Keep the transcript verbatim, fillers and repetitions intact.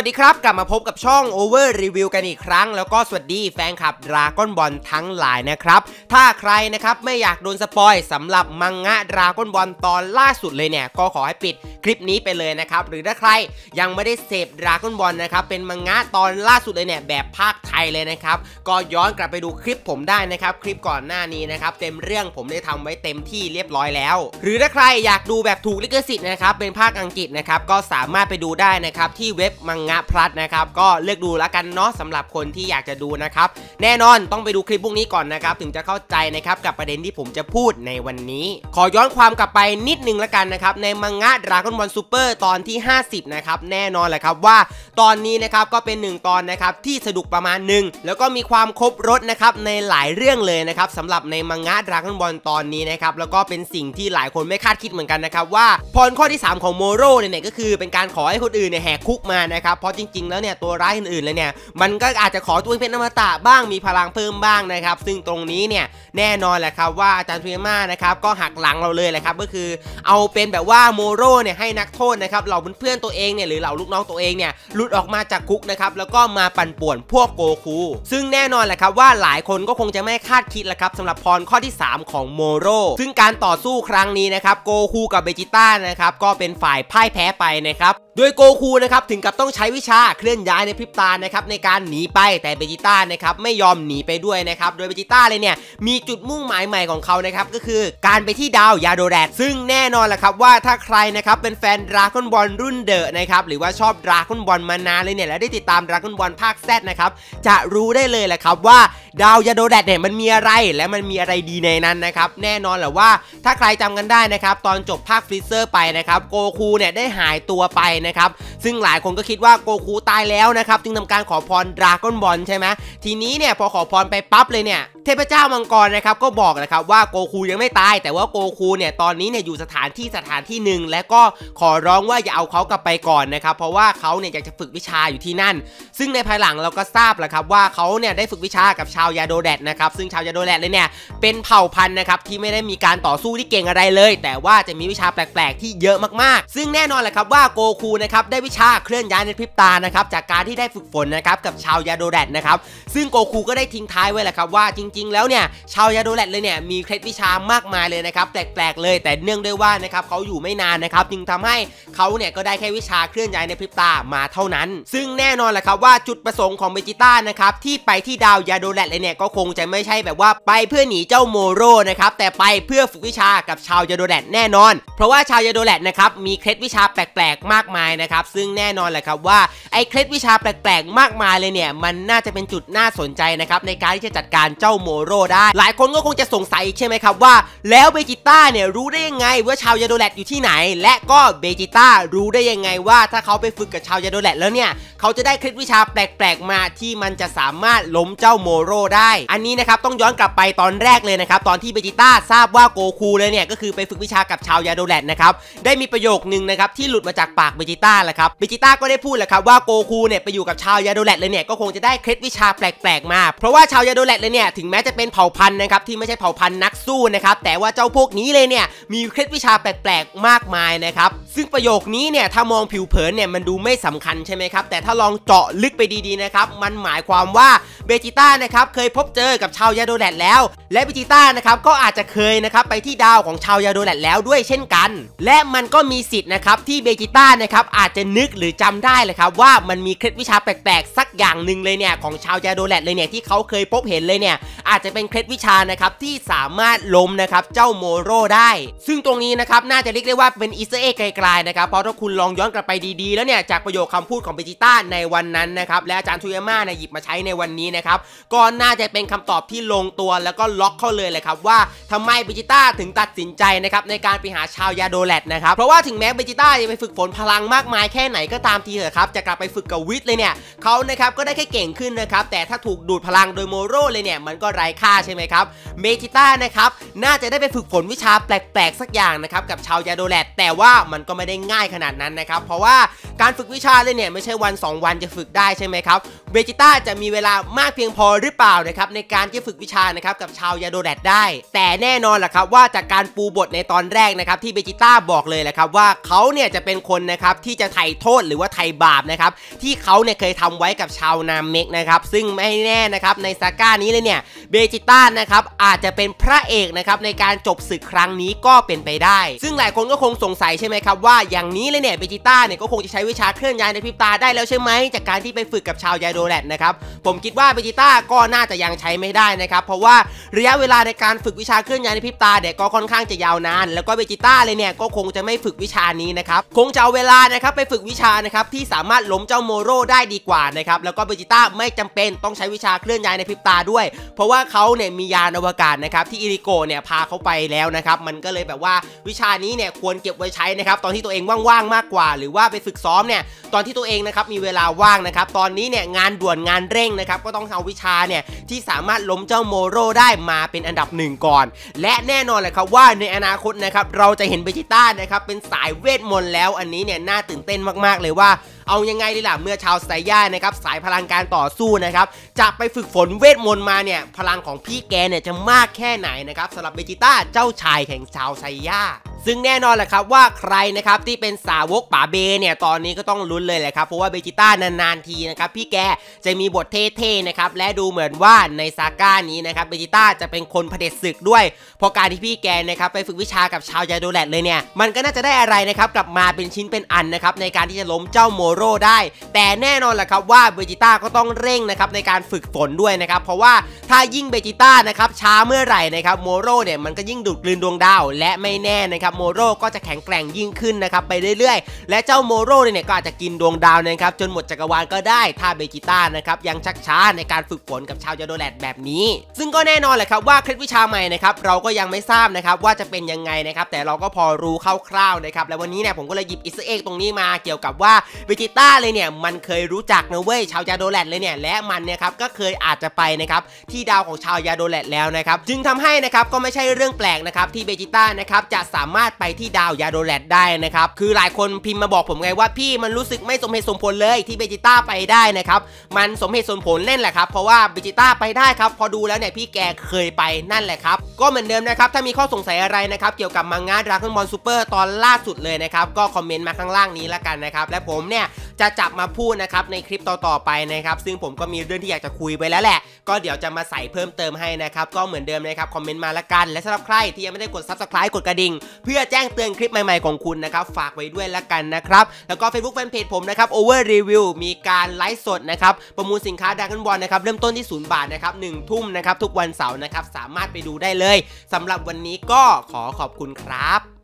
สวัสดีครับกลับมาพบกับช่อง Over Review กันอีกครั้งแล้วก็สวัสดีแฟนคลับ Dragon Ball ทั้งหลายนะครับถ้าใครนะครับไม่อยากโดนสปอยสำหรับมังงะ Dragon Ball ตอนล่าสุดเลยเนี่ยก็ขอให้ปิดคลิปนี้ไปเลยนะครับหรือถ้าใครยังไม่ได้เสพ Dragon Ball นะครับเป็นมังงะตอนล่าสุดเลยเนี่ยแบบภาคไทยเลยนะครับก็ย้อนกลับไปดูคลิปผมได้นะครับคลิปก่อนหน้านี้นะครับเต็มเรื่องผมได้ทำไว้เต็มที่เรียบร้อยแล้วหรือถ้าใครอยากดูแบบถูกลิขสิทธิ์นะครับเป็นภาคอังกฤษนะครับก็สามารถไปดูได้นะครับที่เว็บมังงะพลัสนะครับก็เลือกดูแล้วกันเนาะสำหรับคนที่อยากจะดูนะครับแน่นอนต้องไปดูคลิปพวกนี้ก่อนนะครับถึงจะเข้าใจนะครับกับประเด็นที่ผมจะพูดในวันนี้ขอย้อนความกลับไปนิดนึงละกันนะครับในมังงะ Dragon Ball Super ตอนที่ห้าสิบนะครับแน่นอนแหละครับว่าตอนนี้นะครับก็เป็นหนึ่งตอนนะครับที่สนุกประมาณหนึ่งแล้วก็มีความครบรสนะครับในหลายเรื่องเลยนะครับสำหรับในมังงะ Dragon Ball ตอนนี้นะครับแล้วก็เป็นสิ่งที่หลายคนไม่คาดคิดเหมือนกันนะครับว่าพรข้อที่สามของโมโร่เนี่ยก็คือเป็นการขอให้คนอื่นเนี่ยแหกคุกมานะครับเพราะจริงๆแล้วเนี่ยตัวร้ายอื่นๆเลยเนี่ยมันก็อาจจะขอตัวเป็นอมตะบ้างมีพลังเพิ่มบ้างนะครับซึ่งตรงนี้เนี่ยแน่นอนแหละครับว่าอาจารย์เทียม่านะครับก็หักหลังเราเลยแหละครับก็คือเอาเป็นแบบว่าโมโร่เนี่ยให้นักโทษนะครับเหล่าเพื่อนๆตัวเองเนี่ยหรือเหล่าลูกน้องตัวเองเนี่ยหลุดออกมาจากคุกนะครับแล้วก็มาปั่นป่วนพวกโกคูซึ่งแน่นอนแหละครับว่าหลายคนก็คงจะไม่คาดคิดแหละครับสำหรับพรข้อที่สามของโมโร่ซึ่งการต่อสู้ครั้งนี้นะครับโกคูกับเบจิต้านะครับก็เป็นฝ่ายพ่ายแพ้ไปนะครับโดยโกคูนะครับถึงกับต้องใช้วิชาเคลื่อนย้ายในพริบตานะครับในการหนีไปแต่เบจิต้านะครับไม่ยอมหนีไปด้วยนะครับโดยเบจิต้าเลยเนี่ยมีจุดมุ่งหมายใหม่ของเขานะครับก็คือการไปที่ดาวยาโดแรดซึ่งแน่นอนแหละครับว่าถ้าใครนะครับเป็นแฟน Dragon Ball รุ่นเดอะนะครับหรือว่าชอบ Dragon Ball มานานเลยเนี่ยและได้ติดตาม Dragon Ball ภาคแซดนะครับจะรู้ได้เลยแหละครับว่าดาวยาโดแรดเนี่ยมันมีอะไรและมันมีอะไรดีในนั้นนะครับแน่นอนแหละว่าถ้าใครจำกันได้นะครับตอนจบภาคฟรีเซอร์ไปนะครับโกคูเนี่ยได้หายตัวไปนะครับซึ่งหลายคนก็คิดว่าโกคูตายแล้วนะครับจึงทำการขอพรดราก้อนบอลใช่ไหมทีนี้เนี่ยพอขอพรไปปั๊บเลยเนี่ยเทพเจ้ามังกรนะครับก็บอกนะครับว่าโกคูยังไม่ตายแต่ว่าโกคูเนี่ยตอนนี้เนี่ยอยู่สถานที่สถานที่หนึ่งและก็ขอร้องว่าอย่าเอาเขากลับไปก่อนนะครับเพราะว่าเขาเนี่ยอยากจะฝึกวิชาอยู่ที่นั่นซึ่งในภายหลังเราก็ทราบแหละครับว่าเขาเนี่ยได้ฝึกวิชากับชาวยาโดแรดนะครับซึ่งชาวยาโดแรดเลยเนี่ยเป็นเผ่าพันธุ์นะครับที่ไม่ได้มีการต่อสู้ที่เก่งอะไรเลยแต่ว่าจะมีวิชาแปลกๆที่เยอะมากๆซึ่งแน่นอนแหละครับว่าโกคูนะครับได้วิชาเคลื่อนย้ายในพริบตานะครับจากการที่ได้ฝึกฝนนะครับกับชาวยาโดแรดนะครับซึ่งโกคูก็ได้ทิ้งท้ายไว้แหละครับว่าจริงๆแล้วเนี่ยชาวยาโดแรดเลยเนี่ยมีเคล็ดวิชามากมายเลยนะครับแปลกๆเลยแต่เนื่องด้วยว่านะครับเขาอยู่ไม่นานนะครับจึงทำให้เขาเนี่ยก็ได้แค่วิชาเคลื่อนย้ายในพริบตามาเท่านั้นซึ่งแน่นอนแหละครับว่าจุดประสงค์ของเบจิต้านะครับที่ไปที่ดาวยาโดแรดเลยเนี่ยก็คงจะไม่ใช่แบบว่าไปเพื่อหนีเจ้าโมโร่นะครับแต่ไปเพื่อฝึกวิชากับชาวยาโดแรดแน่นอนเพราะว่าชาวยาโดแรดนะครับมีเคล็ดวิชาแปลกๆมากมายนะครับซึ่งแน่นอนแหละครับว่าไอ้เคล็ดวิชาแปลกๆมากมายเลยเนี่ยมันน่าจะเป็นจุดน่าสนใจนะครับในการที่จะจัดการเจ้าโมโร่ได้หลายคนก็คงจะสงสัยใช่ไหมครับว่าแล้วเบจิต้าเนี่ยรู้ได้ยังไงว่าชาวยาโดแรดอยู่ที่ไหนและก็เบจิต้ารู้ได้ยังไงว่าถ้าเขาไปฝึกกับชาวยาโดแรดแล้วเนี่ยเขาจะได้เคล็ดวิชาแปลกๆมาที่มันจะสามารถล้มเจ้าโมโร่ได้อันนี้นะครับต้องย้อนกลับไปตอนแรกเลยนะครับตอนที่เบจิต้าทราบว่าโกคูเลยเนี่ยก็คือไปฝึกวิชากับชาวยาโดแรดนะครับได้มีประโยคนึงนะครับที่หลุดมาจากปากเบจิต้าแหละครับเบจิต้าก็ได้พูดแหละครับว่าโกคูเนี่ยไปอยู่กับชาวยาโดแรดเลยเนี่ยก็คงจะได้เคล็ดวิชาแปลกๆมาเพราะว่าชาวยาโดแรดเลยเนี่ยถึงแม้จะเป็นเผ่าพันธุ์นะครับที่ไม่ใช่เผ่าพันธุ์นักสู้นะครับแต่ว่าเจ้าพวกนี้เลยเนี่ยมีเคล็ดวิชาแปลกๆมากมายนะครับซึ่งประโยคนี้เนี่ยถ้ามองผิวเผินเนี่ยมันดูไม่สำคัญใช่ไหมครับแต่ถ้าลองเจาะลึกไปดีๆนะครับมันหมายความว่าเบจิต้านะครับเคยพบเจอกับชาวยาโดแรดแล้วและเบจิต้านะครับก็อาจจะเคยนะครับไปที่ดาวของชาวยาโดแรดแล้วด้วยเช่นกันและมันก็มีสิทธิ์นะครับที่เบจิต้านะครับอาจจะนึกหรือจำได้เลยครับว่ามันมีเคล็ดวิชาแปลกๆสักอย่างหนึ่งเลยเนี่ยของชาวยาโดแรดเลยเนี่ยที่เขาเคยพบเห็นเลยเนี่ยอาจจะเป็นเคล็ดวิชานะครับที่สามารถล้มนะครับเจ้าโมโร่ได้ซึ่งตรงนี้นะครับน่าจะเรียกได้ว่าเป็นอีสเตอร์เอ็กไกลๆนะครับเพราะถ้าคุณลองย้อนกลับไปดีๆแล้วเนี่ยจากประโยคคำพูดของเบจิต้าในวันนั้นนะครับและอาจารย์ทูยาม่าเนี่ยหยิบมาใช้ในวันนี้นะครับก็น่าจะเป็นคำตอบที่ลงตัวแล้วก็ล็อกเข้าเลยเลยครับว่าทำไมเบจิต้าถึงตัดสินใจนะครับในการไปหาชาวยาโดแรดนะครับเพราะว่าถึงแม้เบจิต้าจะไปฝึกฝนพลังมากมายแค่ไหนก็ตามทีเถอะครับจะกลับไปฝึกกับวิทเลยเนี่ยเขานะครับก็ได้แค่เก่งขึ้นนะครับแต่ถ้าถูกดูดพลังโดยโมโร่เลยเนี่ยมันก็ไร้ค่าใช่ไหมครับเบจิต้านะครับน่าจะได้ไปฝึกฝนวิชาแปลกๆสักอย่างนะครับกับชาวยาโดแรดแต่ว่ามัน ก็ไม่ได้ง่ายขนาดนั้นนะครับเพราะว่าการฝึกวิชาเลยเนี่ยไม่ใช่วันสองวันจะฝึกได้ใช่ไหมครับเวจิต้าจะมีเวลามากเพียงพอหรือเปล่านะครับในการที่ฝึกวิชานะครับกับชาวยาโดแดดได้แต่แน่นอนแหละครับว่าจากการปูบทในตอนแรกนะครับที่เวจิต้าบอกเลยแหละครับว่าเขาเนี่ยจะเป็นคนนะครับที่จะไถ่โทษหรือว่าไถ่บาปนะครับที่เขาเนี่ยเคยทำไว้กับชาวนาเมกนะครับซึ่งไม่แน่นะครับในซาก้านี้เลยเนี่ยเวจิต้านะครับอาจจะเป็นพระเอกนะครับในการจบศึกครั้งนี้ก็เป็นไปได้ซึ่งหลายคนก็คงสงสัยใช่ไหมครับว่าอย่างนี้เลยเนี่ยเวจิต้าเนี่ยก็คงจะใช้วิชาเคลื่อนย้ายในพริบตาได้แล้วใช่ไหมจากการที่ไปฝึกกับชาวยาโดแดดนะครับผมคิดว่าเวจิต้าก็น่าจะยังใช้ไม่ได้นะครับเพราะว่าระยะเวลาในการฝึกวิชาเคลื่อนย้ายในพริบตาเนี่ยก็ค่อนข้างจะยาวนานแล้วก็เวจิต้าเลยเนี่ยก็คงจะไม่ฝึกวิชานี้นะครับคงจะเอาเวลานะครับไปฝึกวิชานะครับที่สามารถล้มเจ้าโมโร่ได้ดีกว่านะครับแล้วก็เวจิต้าไม่จำเป็นต้องใช้วิชาเคลื่อนย้ายในพริบตาด้วยเพราะว่าเขาเนี่ยมียานอวกาศนะครับที่อิริโกะเนี่ยพาเขาไปแล้วนะครับมันก็เลยแบบว่าวิชานี้เนี่ยควรเก็บไว้ใช้นะครับตอนที่ตัวเองว่างๆมากกว่าหรือว่าไปฝึกซ้อมเนี่ยตอนที่ตัวเองนะครับมีเวลาว่างนะครับตอนนี้เนี่ยงานด่วนงานเร่งนะครับก็ต้องเอาวิชาเนี่ยที่สามารถล้มเจ้าโมโร่ได้มาเป็นอันดับหนึ่งก่อนและแน่นอนแหละครับว่าในอนาคตนะครับเราจะเห็นเวจิต้านะครับเป็นสายเวทมนต์แล้วอันนี้เนี่ยน่าตื่นเต้นมากๆเลยว่าเอายังไงดีล่ะเมื่อชาวไซย่านะครับสายพลังการต่อสู้นะครับจะไปฝึกฝนเวทมนต์มาเนี่ยพลังของพี่แกเนี่ยจะมากแค่ไหนนะครับสำหรับเวจิต้าเจ้าชายแห่งชาวไซย่าซึ่งแน่นอนแหละครับว่าใครนะครับที่เป็นสาวกป๋าเบเนี่ยตอนนี้ก็ต้องลุ้นเลยแหละครับเพราะว่าเวจิต้านานๆทีนะครับพี่แกจะมีบทเท่ๆนะครับและดูเหมือนว่าในซาก้านี้นะครับเวจิต้าจะเป็นคนเผด็จศึกด้วยเพราะการที่พี่แกนะครับไปฝึกวิชากับชาวยาโดแลตเลยเนี่ยมันก็น่าจะได้อะไรนะครับกลับมาเป็นชิ้นเป็นอันนะครับในการที่จะล้มเจ้าโมโร่ได้แต่แน่นอนแหละครับว่าเวจิต้าก็ต้องเร่งนะครับในการฝึกฝนด้วยนะครับเพราะว่าถ้ายิ่งเวจิต้านะครับช้าเมื่อไหร่นะครับโมโร่เนี่ยมันก็ยิ่งดูดกลืนดวงดาวและไม่แน่นะครับโมโร่ก็จะแข็งแกร่งยิ่งขึ้นนะครับไปเรื่อยๆและเจ้าโมโร่เนี่ยก็อาจจะกินดวงดาวนะครับจนหมดจักรวาลก็ได้ถ้าเวจิต้านะครับยังชักช้าในการฝึกฝนกับชาวยาโดแลตแบบนี้ซึ่งก็แน่นอนแหละครับว่าเคล็ดวิชาใหม่นะครับเราก็ยังไม่ทราบนะครับว่าจะเป็นยังไงนะครับแต่เราก็พอรู้คร่าวๆนะครับและวันนี้เนี่ยผมก็เลยหยิบอิสเอ็กตรงนี้มาเกี่ยวกับว่าเวจิต้าเลยเนี่ยมันเคยรู้จักนะเว้ยชาวยาโดแลตเลยเนี่ยและมันเนี่ยครับก็เคยอาจจะไปนะครับที่ดาวของชาวยาโดแลตแล้วนะครับจึงทำให้นะครับก็ไม่ใช่เรื่องแปลกนะครับที่เวจิต้านะครับจะสามารถไปที่ดาวยาโดแลตได้นะครับคือหลายคนพิมพ์มาบอกผมไงว่าพี่มันรู้สึกไม่สมเหตุสมผลเลยที่เวจิต้าไปได้นะครับมันสมเหตุสมผลเล่นแหละครับเพราะว่าเวจิต้าไปได้ครับพอดูแล้วเนี่ยพี่แกเคยไปนั่นแหละครับก็เหมือนเดิมนะครับถ้ามีข้อสงสัยอะไรนะครับเกี่ยวกับมังงะ Dragon Ball Super ตอนล่าสุดเลยนะครับก็คอมเมนต์มาข้างล่างนี้ละกันนะครับและผมเนี่ยจะจับมาพูดนะครับในคลิปต่อๆไปนะครับซึ่งผมก็มีเรื่องที่อยากจะคุยไปแล้วแหละก็เดี๋ยวจะมาใส่เพิ่มเติมให้นะครับก็เหมือนเดิมนะครับคอมเมนต์มาละกันและสำหรับใครที่ยังไม่ได้กด Subscribe กดกระดิ่งเพื่อแจ้งเตือนคลิปใหม่ๆของคุณนะครับฝากไว้ด้วยละกันนะครับแล้วก็ Facebook Fanpage ผมนะครับ Over Review มีการไลฟ์สดนะครับประมูลสินค้า Dragon Ball นะครับเริ่มต้นที่ศูนย์บาทนะครับหนึ่งทุ่มนะครับทุกวันเสาร์นะครับสามารถไปดูได้เลยสำหรับวันนี้ก็ขอขอบคุณครับ